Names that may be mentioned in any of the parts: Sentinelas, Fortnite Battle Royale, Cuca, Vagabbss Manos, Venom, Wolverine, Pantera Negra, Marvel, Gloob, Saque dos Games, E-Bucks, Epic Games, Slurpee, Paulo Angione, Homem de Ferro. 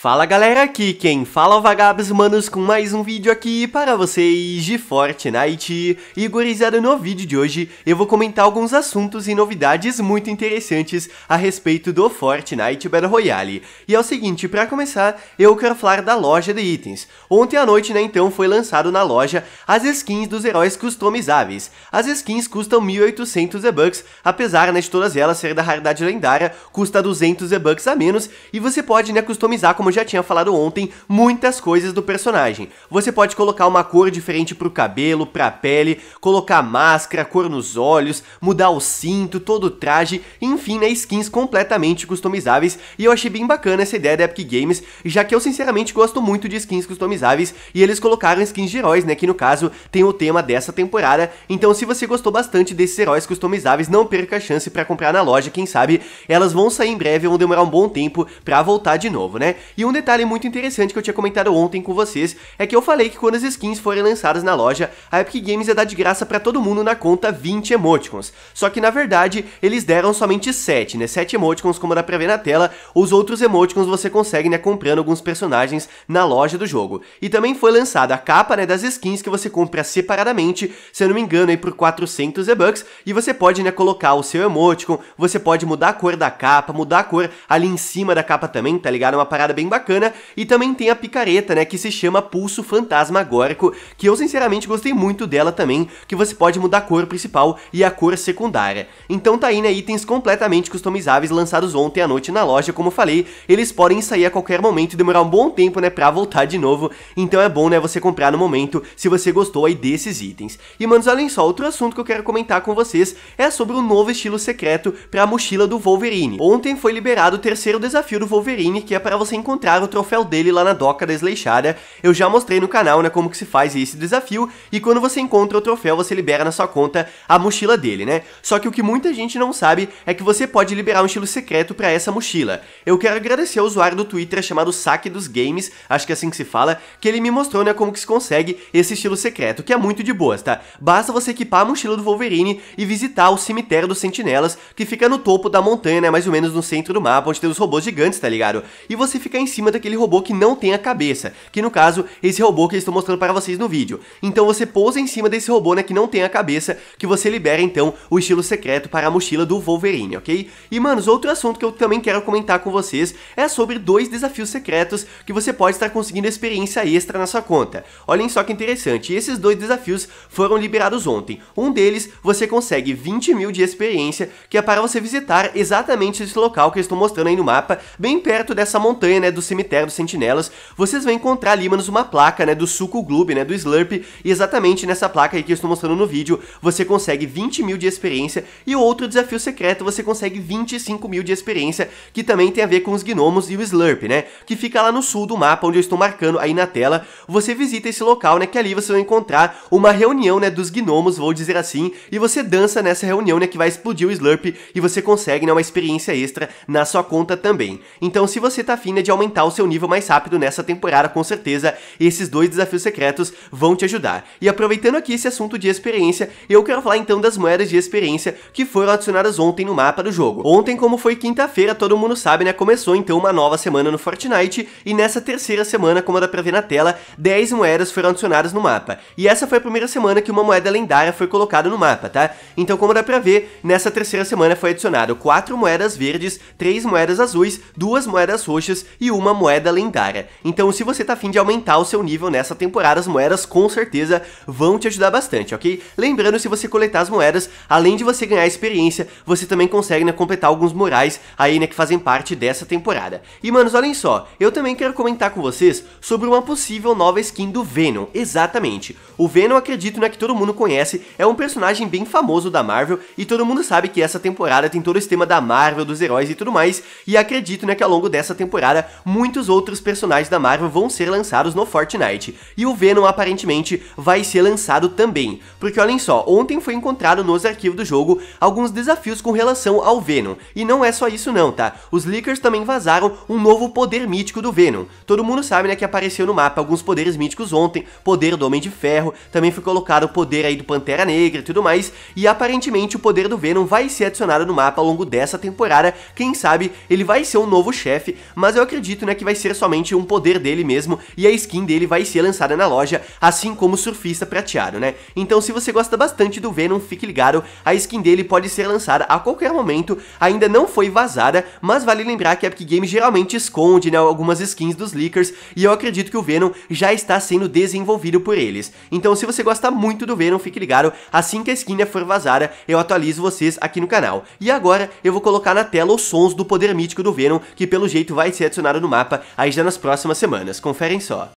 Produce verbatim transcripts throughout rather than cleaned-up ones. Fala galera, aqui quem fala é o Vagabbss Manos com mais um vídeo aqui para vocês de Fortnite. E gurizada, no vídeo de hoje eu vou comentar alguns assuntos e novidades muito interessantes a respeito do Fortnite Battle Royale. E é o seguinte, para começar eu quero falar da loja de itens. Ontem à noite, né, então foi lançado na loja as skins dos heróis customizáveis. As skins custam mil e oitocentos E-Bucks, apesar, né, de todas elas ser da raridade lendária, custa duzentos E-Bucks a menos e você pode, né, customizar, como eu já tinha falado ontem, muitas coisas do personagem. Você pode colocar uma cor diferente pro cabelo, pra pele, colocar máscara, cor nos olhos, mudar o cinto, todo o traje, enfim, né, skins completamente customizáveis. E eu achei bem bacana essa ideia da Epic Games, já que eu sinceramente gosto muito de skins customizáveis e eles colocaram skins de heróis, né, que no caso tem o tema dessa temporada. Então se você gostou bastante desses heróis customizáveis, não perca a chance pra comprar na loja, quem sabe elas vão sair em breve, vão demorar um bom tempo pra voltar de novo, né. E um detalhe muito interessante que eu tinha comentado ontem com vocês é que eu falei que quando as skins forem lançadas na loja, a Epic Games ia dar de graça pra todo mundo na conta vinte emoticons. Só que na verdade eles deram somente sete, né, sete emoticons, como dá pra ver na tela. Os outros emoticons você consegue, né, comprando alguns personagens na loja do jogo. E também foi lançada a capa, né, das skins que você compra separadamente, se eu não me engano aí por quatrocentos E-Bucks, e você pode, né, colocar o seu emoticon, você pode mudar a cor da capa, mudar a cor ali em cima da capa também, tá ligado? Uma parada bem bacana. E também tem a picareta, né, que se chama Pulso Fantasmagórico, que eu sinceramente gostei muito dela também, que você pode mudar a cor principal e a cor secundária. Então tá aí, né, itens completamente customizáveis lançados ontem à noite na loja. Como eu falei, eles podem sair a qualquer momento e demorar um bom tempo, né, pra voltar de novo. Então é bom, né, você comprar no momento se você gostou aí desses itens. E manos, olhem só, outro assunto que eu quero comentar com vocês é sobre o novo estilo secreto pra mochila do Wolverine. Ontem foi liberado o terceiro desafio do Wolverine, que é para você encontrar encontrar o troféu dele lá na doca da Sleixada. Eu já mostrei no canal, né, como que se faz esse desafio, e quando você encontra o troféu você libera na sua conta a mochila dele, né. Só que o que muita gente não sabe é que você pode liberar um estilo secreto pra essa mochila. Eu quero agradecer ao usuário do Twitter chamado Saque dos Games, acho que é assim que se fala, que ele me mostrou, né, como que se consegue esse estilo secreto, que é muito de boas, tá? Basta você equipar a mochila do Wolverine e visitar o cemitério dos Sentinelas, que fica no topo da montanha, né, mais ou menos no centro do mapa, onde tem os robôs gigantes, tá ligado? E você fica em cima daquele robô que não tem a cabeça, que no caso, esse robô que eu estou mostrando para vocês no vídeo. Então você pousa em cima desse robô, né, que não tem a cabeça, que você libera então o estilo secreto para a mochila do Wolverine, ok? E manos, outro assunto que eu também quero comentar com vocês é sobre dois desafios secretos que você pode estar conseguindo experiência extra na sua conta. Olhem só que interessante, esses dois desafios foram liberados ontem. Um deles, você consegue vinte mil de experiência, que é para você visitar exatamente esse local que eu estou mostrando aí no mapa, bem perto dessa montanha, né, do cemitério dos Sentinelas. Vocês vão encontrar ali, manos, uma placa, né, do suco Gloob, né, do Slurpee, e exatamente nessa placa aí que eu estou mostrando no vídeo, você consegue vinte mil de experiência. E o outro desafio secreto, você consegue vinte e cinco mil de experiência, que também tem a ver com os gnomos e o Slurpee, né, que fica lá no sul do mapa, onde eu estou marcando aí na tela. Você visita esse local, né, que ali você vai encontrar uma reunião, né, dos gnomos, vou dizer assim, e você dança nessa reunião, né, que vai explodir o Slurpee, e você consegue, né, uma experiência extra na sua conta também. Então se você tá afim, né, de aumentar o seu nível mais rápido nessa temporada, com certeza esses dois desafios secretos vão te ajudar. E aproveitando aqui esse assunto de experiência, eu quero falar então das moedas de experiência que foram adicionadas ontem no mapa do jogo. Ontem, como foi quinta-feira, todo mundo sabe, né, começou então uma nova semana no Fortnite, e nessa terceira semana, como dá pra ver na tela, dez moedas foram adicionadas no mapa. E essa foi a primeira semana que uma moeda lendária foi colocada no mapa, tá? Então, como dá pra ver, nessa terceira semana foi adicionado quatro moedas verdes, três moedas azuis, duas moedas roxas e e uma moeda lendária. Então se você tá afim de aumentar o seu nível nessa temporada, as moedas com certeza vão te ajudar bastante, ok? Lembrando, se você coletar as moedas, além de você ganhar experiência, você também consegue, né, completar alguns murais aí, né, que fazem parte dessa temporada. E manos, olhem só, eu também quero comentar com vocês sobre uma possível nova skin do Venom. Exatamente, o Venom, acredito, né, que todo mundo conhece, é um personagem bem famoso da Marvel, e todo mundo sabe que essa temporada tem todo esse tema da Marvel, dos heróis e tudo mais, e acredito, né, que ao longo dessa temporada muitos outros personagens da Marvel vão ser lançados no Fortnite, e o Venom aparentemente vai ser lançado também, porque olhem só, ontem foi encontrado nos arquivos do jogo alguns desafios com relação ao Venom. E não é só isso não, tá? Os leakers também vazaram um novo poder mítico do Venom. Todo mundo sabe, né, que apareceu no mapa alguns poderes míticos ontem, poder do Homem de Ferro, também foi colocado o poder aí do Pantera Negra e tudo mais, e aparentemente o poder do Venom vai ser adicionado no mapa ao longo dessa temporada. Quem sabe ele vai ser um novo chefe, mas eu acredito dito, né, que vai ser somente um poder dele mesmo, e a skin dele vai ser lançada na loja, assim como o surfista prateado, né? Então, se você gosta bastante do Venom, fique ligado, a skin dele pode ser lançada a qualquer momento, ainda não foi vazada, mas vale lembrar que a Epic Games geralmente esconde, né, algumas skins dos leakers, e eu acredito que o Venom já está sendo desenvolvido por eles. Então, se você gosta muito do Venom, fique ligado, assim que a skin for vazada, eu atualizo vocês aqui no canal. E agora, eu vou colocar na tela os sons do poder mítico do Venom, que pelo jeito vai ser adicionado no mapa aí já nas próximas semanas, conferem só.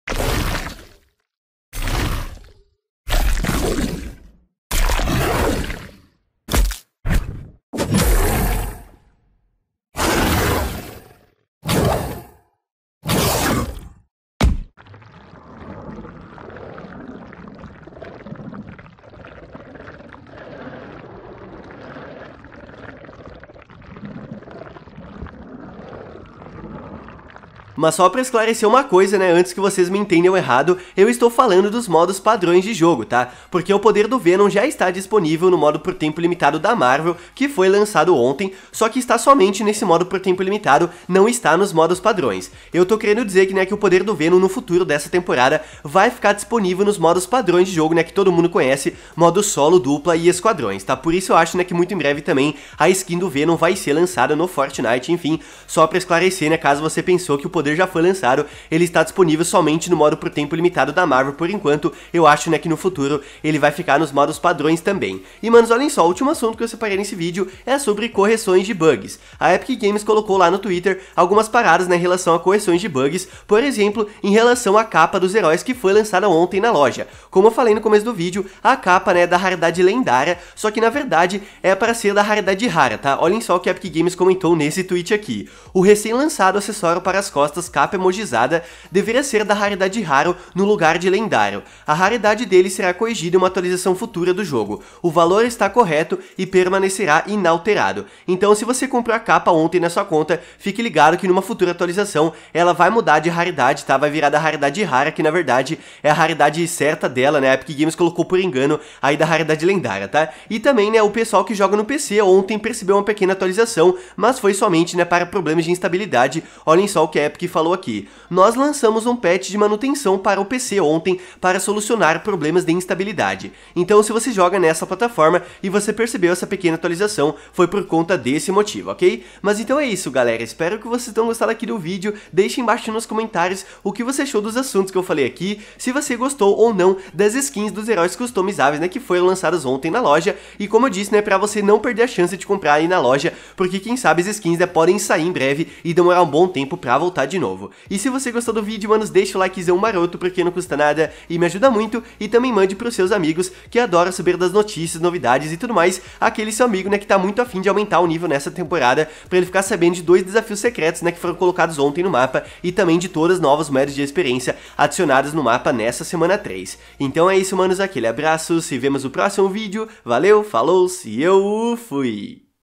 Mas só pra esclarecer uma coisa, né, antes que vocês me entendam errado, eu estou falando dos modos padrões de jogo, tá? Porque o poder do Venom já está disponível no modo por tempo limitado da Marvel, que foi lançado ontem, só que está somente nesse modo por tempo limitado, não está nos modos padrões. Eu tô querendo dizer que, né, que o poder do Venom no futuro dessa temporada vai ficar disponível nos modos padrões de jogo, né, que todo mundo conhece, modo solo, dupla e esquadrões, tá? Por isso eu acho, né, que muito em breve também a skin do Venom vai ser lançada no Fortnite, enfim, só pra esclarecer, né, caso você pensou que o poder já foi lançado, ele está disponível somente no modo por tempo limitado da Marvel por enquanto. Eu acho, né, que no futuro ele vai ficar nos modos padrões também. E, manos, olhem só, o último assunto que eu separei nesse vídeo é sobre correções de bugs. A Epic Games colocou lá no Twitter algumas paradas, né, em relação a correções de bugs, por exemplo, em relação à capa dos heróis que foi lançada ontem na loja. Como eu falei no começo do vídeo, a capa, né, é da raridade lendária, só que na verdade é para ser da raridade rara, tá? Olhem só o que a Epic Games comentou nesse tweet aqui. O recém-lançado acessório para as costas capa emojizada deveria ser da raridade raro no lugar de lendário. A raridade dele será corrigida em uma atualização futura do jogo. O valor está correto e permanecerá inalterado. Então, se você comprou a capa ontem na sua conta, fique ligado que numa futura atualização ela vai mudar de raridade, tá? Vai virar da raridade rara, que na verdade é a raridade certa dela, né? A Epic Games colocou por engano aí da raridade lendária, tá? E também, né, o pessoal que joga no P C ontem percebeu uma pequena atualização, mas foi somente, né, para problemas de instabilidade. Olhem só o que a Epic falou aqui. Nós lançamos um patch de manutenção para o P C ontem para solucionar problemas de instabilidade. Então, se você joga nessa plataforma e você percebeu essa pequena atualização, foi por conta desse motivo, ok? Mas então é isso, galera. Espero que vocês tenham gostado aqui do vídeo. Deixe embaixo nos comentários o que você achou dos assuntos que eu falei aqui, se você gostou ou não das skins dos heróis customizáveis, né, que foram lançadas ontem na loja. E como eu disse, né, pra você não perder a chance de comprar aí na loja, porque quem sabe as skins, né, podem sair em breve e demorar um bom tempo pra voltar de novo. E se você gostou do vídeo, manos, deixa o likezão maroto, porque não custa nada e me ajuda muito, e também mande pros seus amigos que adoram saber das notícias, novidades e tudo mais, aquele seu amigo, né, que tá muito afim de aumentar o nível nessa temporada, pra ele ficar sabendo de dois desafios secretos, né, que foram colocados ontem no mapa, e também de todas as novas moedas de experiência adicionadas no mapa nessa semana três. Então é isso, manos, aquele abraço, se vemos no próximo vídeo, valeu, falou, se eu fui!